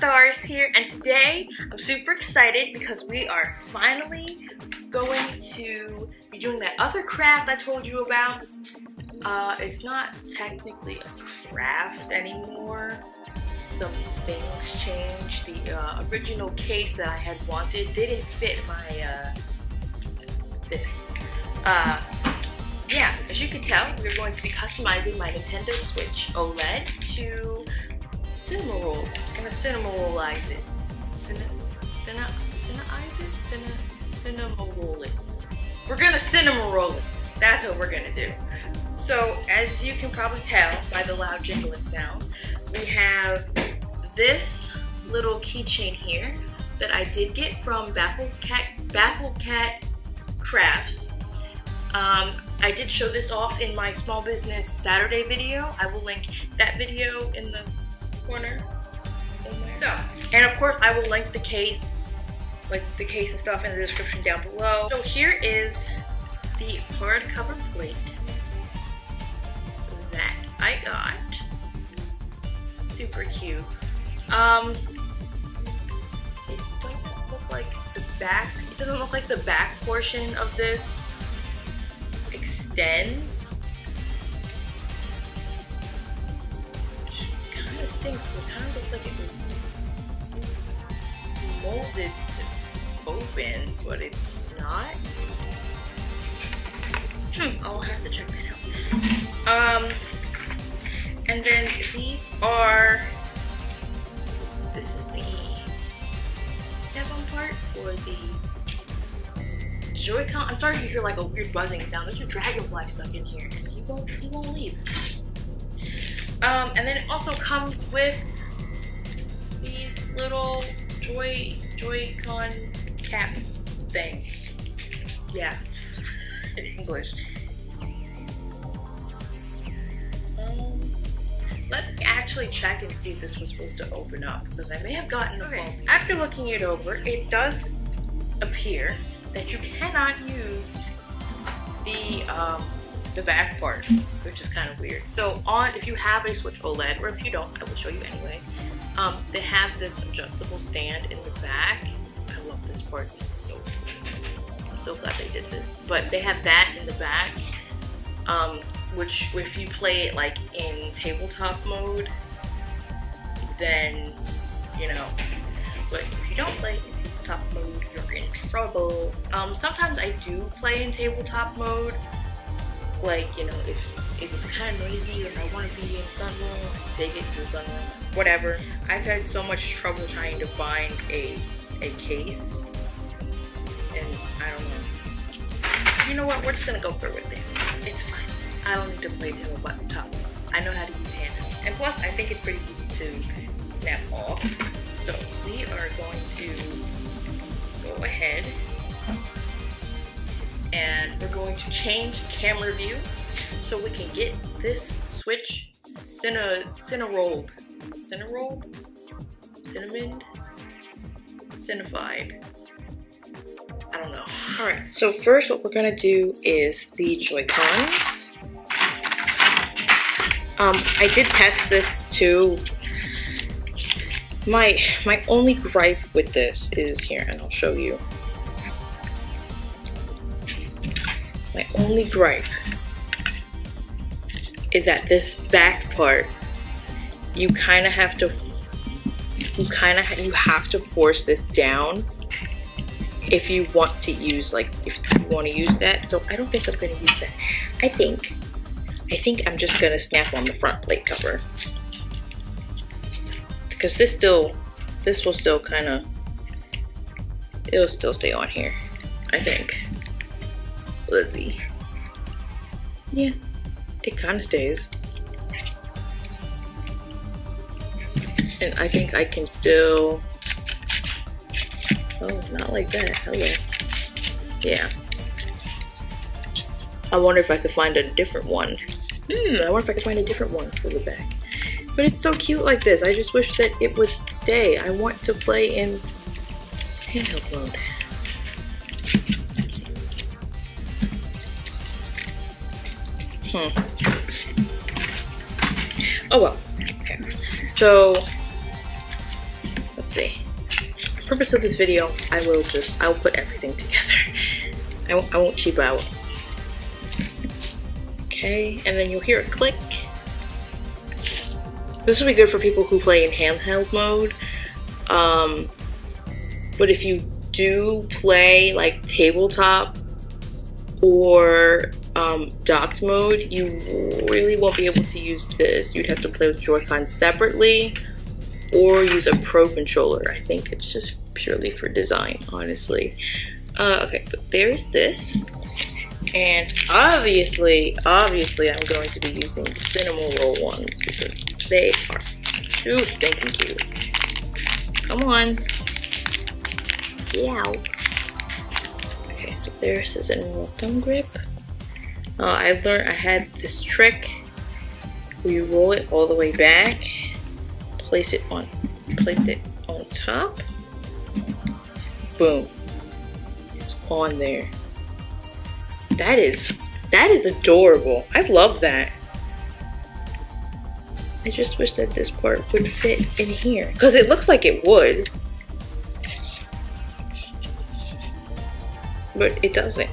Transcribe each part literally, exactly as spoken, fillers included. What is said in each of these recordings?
Stars here, and today I'm super excited because we are finally going to be doing that other craft I told you about. Uh, it's not technically a craft anymore. Some things changed. The uh, original case that I had wanted didn't fit my, uh, this. Uh, yeah, as you can tell, we're going to be customizing my Nintendo Switch OLED to Cinnamoroll. I'm gonna Cinnamorollize it. Cinna, cinna, cinnaize it? Cinna, Cinnamoroll it. We're gonna Cinnamoroll it. That's what we're gonna do. So, as you can probably tell by the loud jingling sound, we have this little keychain here that I did get from Baffle Cat, Baffle Cat Crafts. Um, I did show this off in my Small Business Saturday video. I will link that video in the corner somewhere. So, and of course I will link the case, like the case and stuff in the description down below. So here is the hardcover plate that I got. Super cute. Um, it doesn't look like the back, it doesn't look like the back portion of this extends. This thing kind of looks like it was molded to open, but it's not. Hmm, I'll have to check that out. Um, and then these are, this is the headphone part for the Joy-Con. I'm sorry if you hear like a weird buzzing sound. There's a dragonfly stuck in here, and he won't, he won't leave. Um, and then it also comes with these little Joy, Joy-Con cap things. Yeah, in English. Um, let me actually check and see if this was supposed to open up, because I may have gotten a okay. Phone. After looking it over, it does appear that you cannot use the, um, the back part, which is kind of weird. So on, if you have a Switch OLED, or if you don't, I will show you anyway, um, they have this adjustable stand in the back. I love this part, this is so cool. I'm so glad they did this. But they have that in the back, um, which if you play it like in tabletop mode, then, you know, but if you don't play it in tabletop mode, you're in trouble. Um, sometimes I do play in tabletop mode, like, you know, if, if it's kind of noisy, if I want to be in sunroom, they get to the sunroom, whatever. I've had so much trouble trying to find a, a case, and I don't know. You know what, we're just going to go through with it. It's fine. I don't need to play the button top. I know how to use hand. And plus, I think it's pretty easy to snap off. So we are going to go ahead, and we're going to change camera view so we can get this Switch Cinna Cinnarolled. Cinnarolled? Cinnamon? Cinnified. I don't know. Alright, so first what we're gonna do is the Joy-Cons. Um, I did test this too. My my only gripe with this is here, and I'll show you. My only gripe is that this back part, you kind of have to, you kind of you have to force this down if you want to use like if you want to use that. So I don't think I'm going to use that. I think, I think I'm just going to snap on the front plate cover, because this still, this will still kind of, it'll still stay on here, I think. Let's see. Yeah, it kind of stays, and I think I can still. Oh, not like that. Hello. Yeah. I wonder if I could find a different one. Hmm. I wonder if I could find a different one for the back. But it's so cute like this. I just wish that it would stay. I want to play in handheld mode. Hmm. Oh well. Okay. So Let's see. The purpose of this video, I will just, I'll put everything together. I won't, I won't cheap out. Okay, and then you'll hear it click. This would be good for people who play in handheld mode. Um, but if you do play like tabletop or um, docked mode, you really won't be able to use this. You'd have to play with Joy-Con separately or use a Pro controller. I think it's just purely for design, honestly. Uh, okay, but there's this. And obviously, obviously I'm going to be using the Cinnamoroll ones because they are too stinking cute. Come on. Wow. Okay, so there's this normal thumb grip. Uh, I learned, I had this trick where you roll it all the way back, place it on, place it on top. Boom. It's on there. That is, that is adorable. I love that. I just wish that this part would fit in here, because it looks like it would. But it doesn't.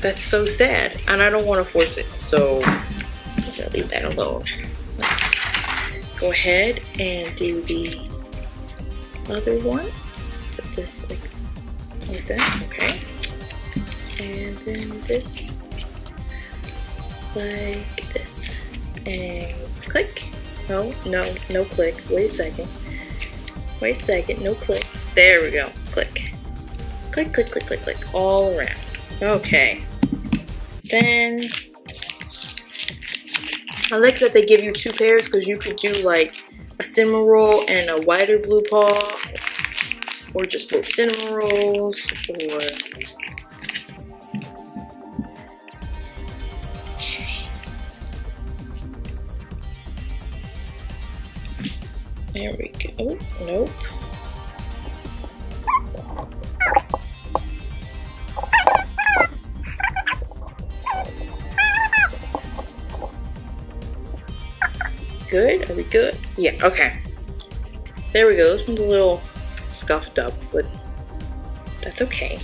That's so sad, and I don't want to force it, so I'm gonna leave that alone. Let's go ahead and do the other one. Put this like, like that, okay. And then this, like this, and click. No, no, no click. Wait a second. Wait a second. No click. There we go. Click. Click, click, click, click, click. All around. Okay. Then I like that they give you two pairs because you could do like a Cinnamoroll and a wider blue paw, or just both Cinnamorolls, or. There we go. Nope. Good? Are we good? Yeah, okay. There we go. This one's a little scuffed up, but that's okay.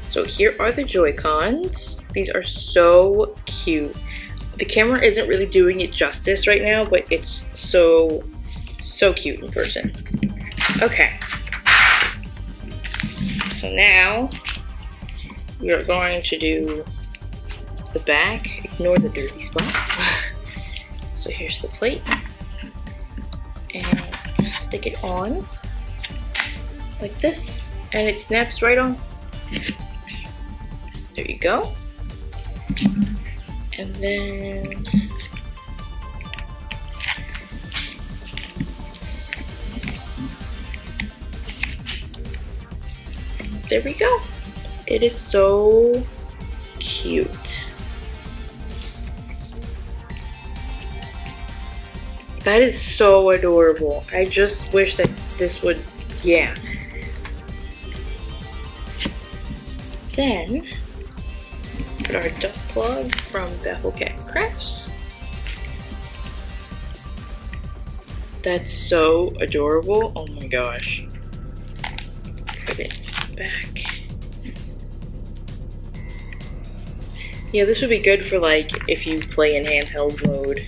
So here are the Joy-Cons. These are so cute. The camera isn't really doing it justice right now, but it's so... so cute in person. Okay. So now we are going to do the back. Ignore the dirty spots. So here's the plate. And just stick it on like this. And it snaps right on. There you go. And then there we go. It is so cute. That is so adorable. I just wish that this would, yeah. Then, put our dust plug from Baffle Cat Crafts. That's so adorable. Oh my gosh. Put it back. Yeah, this would be good for like if you play in handheld mode.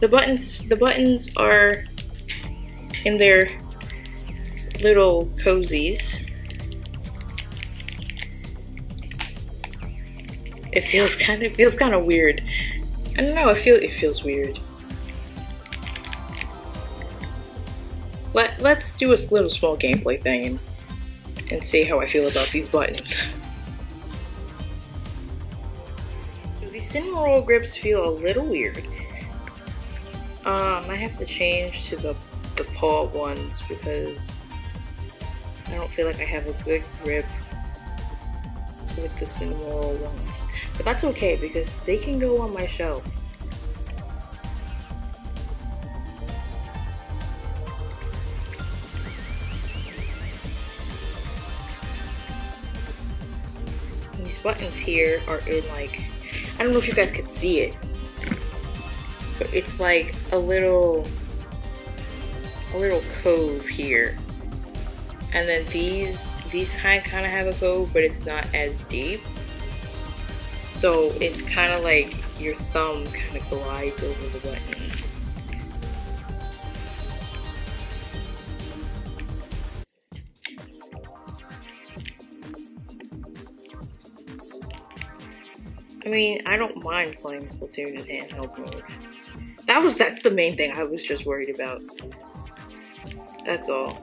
The buttons, the buttons are in their little cozies. It feels kind of feels kind of weird. I don't know. I feel it feels weird. Let, let's do a little small gameplay thing and, and see how I feel about these buttons. So these Cinnamoroll grips feel a little weird. Um, I have to change to the, the paw ones because I don't feel like I have a good grip with the Cinnamoroll ones. But that's okay because they can go on my shelf. Buttons here are in like, I don't know if you guys could see it, but it's like a little a little cove here, and then these these kind kind of have a cove, but it's not as deep, so it's kind of like your thumb kind of glides over the buttons. I mean, I don't mind playing Splatoon in handheld mode. That was, that's the main thing I was just worried about. That's all.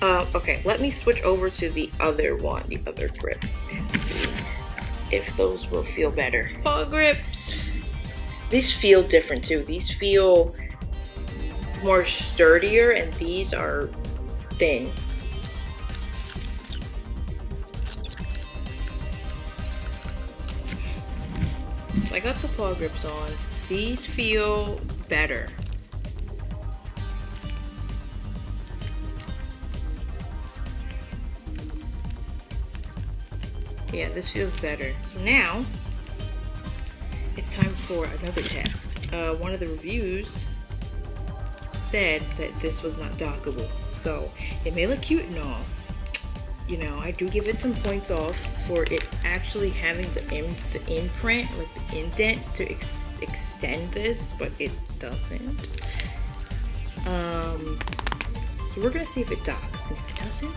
Uh, okay, let me switch over to the other one, the other grips, and see if those will feel better. Paw grips! These feel different too. These feel more sturdier, and these are thin. I got the paw grips on. These feel better. Yeah, this feels better. So now, it's time for another test. Uh, one of the reviews said that this was not dockable. So, it may look cute and all. You know, I do give it some points off for it actually having the, in, the imprint, like the indent, to ex extend this, but it doesn't. Um, so we're gonna see if it docks, and if it doesn't,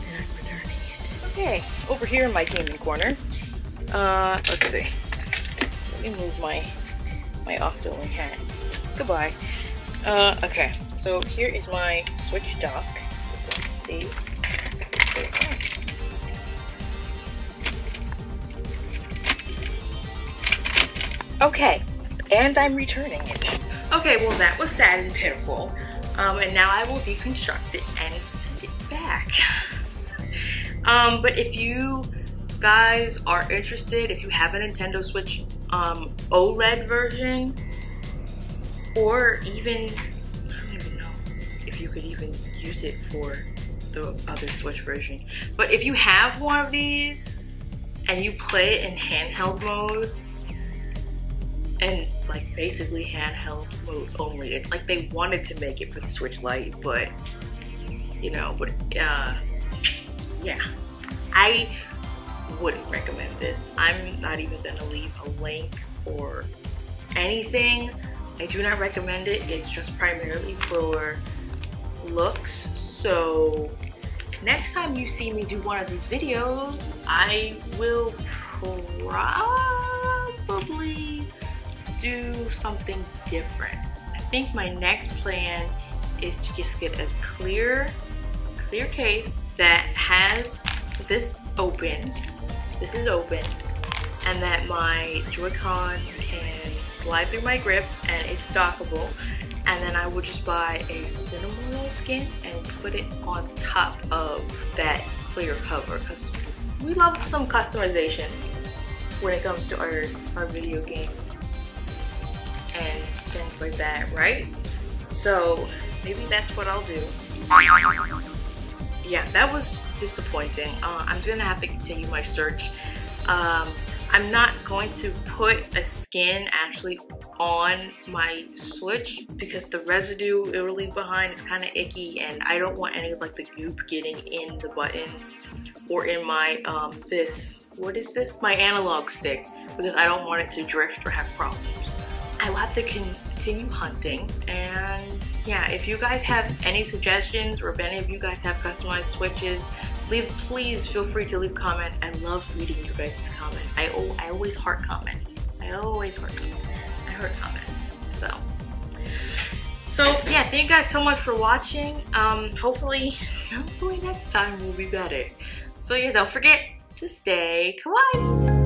then I'm returning it. Okay, over here in my gaming corner, uh, let's see. Let me move my my Octoling hat. Goodbye. Uh, okay, so here is my Switch dock. Let's see. Okay, and I'm returning it. Okay, well that was sad and pitiful, um, and now I will deconstruct it and send it back. um, but if you guys are interested, if you have a Nintendo Switch um, OLED version, or even, I don't even know if you could even use it for the other Switch version, but if you have one of these and you play it in handheld mode, and like basically handheld mode only. It's like they wanted to make it for the Switch Lite, but you know, but uh, yeah, I wouldn't recommend this. I'm not even gonna leave a link or anything. I do not recommend it. It's just primarily for looks. So next time you see me do one of these videos, I will probably do something different. I think my next plan is to just get a clear clear case that has this open, this is open, and that my Joy-Cons can slide through my grip and it's dockable, and then I will just buy a Cinnamoroll skin and put it on top of that clear cover, because we love some customization when it comes to our, our video games and things like that, right? So maybe that's what I'll do. Yeah, that was disappointing. Uh, I'm gonna have to continue my search. Um, I'm not going to put a skin actually on my Switch because the residue it will leave behind is kind of icky, and I don't want any of like the goop getting in the buttons or in my um, this, what is this? My analog stick, because I don't want it to drift or have problems. I will have to continue hunting, and yeah, if you guys have any suggestions or if any of you guys have customized Switches, leave, please feel free to leave comments. I love reading you guys' comments. I, I always heart comments. I always heart comments. I heart comments. So, so yeah, thank you guys so much for watching. Um, hopefully, hopefully next time will be better. So yeah, don't forget to stay kawaii.